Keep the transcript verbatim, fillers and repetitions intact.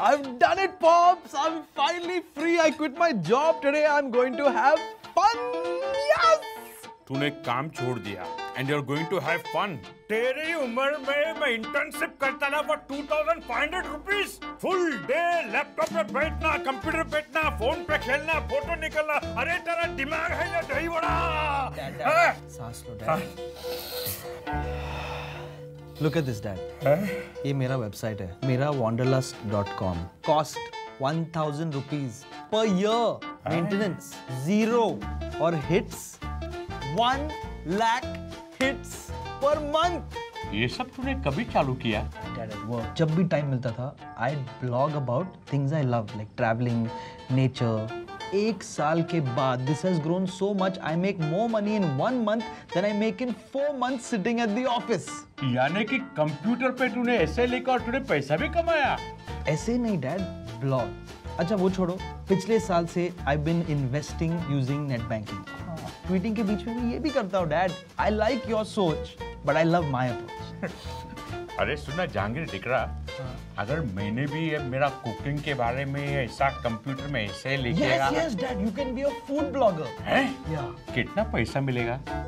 I've done it, Pops! I'm finally free. I quit my job today. I'm going to have fun. Yes! तूने काम छोड़ दिया, and you're going to have fun. तेरी उम्र में मैं internship करता था for two thousand five hundred rupees. Full day laptop पे बैठना, computer बैठना, phone पे खेलना, photo निकलना. अरे तेरा दिमाग है या दही बड़ा? Dad, Dad, सांस लो, Dad. Look at this, Dad. ये मेरा website है, mera wanderlust dot com. Cost one thousand rupees per year. Maintenance zero और hits one lakh hits per month. ये सब तूने कभी चालू किया? Dad, at work. जब भी time मिलता था, I'd blog about things I love, like traveling, nature. एक साल के बाद, this has grown so much. I make more money in one month than I make in four months sitting at the office. यानी कि computer पे तूने ऐसे लिखा और तूने पैसा भी कमाया? ऐसे नहीं, Dad. Blog. अच्छा वो छोड़ो. पिछले साल से I've been investing using net banking. Tweeting के बीच में मैं ये भी करता हूँ, Dad. I like your सोच, but I love my approach. अरे सुना जहांगीर दिकरा, अगर मैंने भी ये मेरा कुकिंग के बारे में ऐसा कंप्यूटर में ऐसे लिखेगा। Yes yes Dad, you can be a food blogger. हैं? Yeah. कितना पैसा मिलेगा?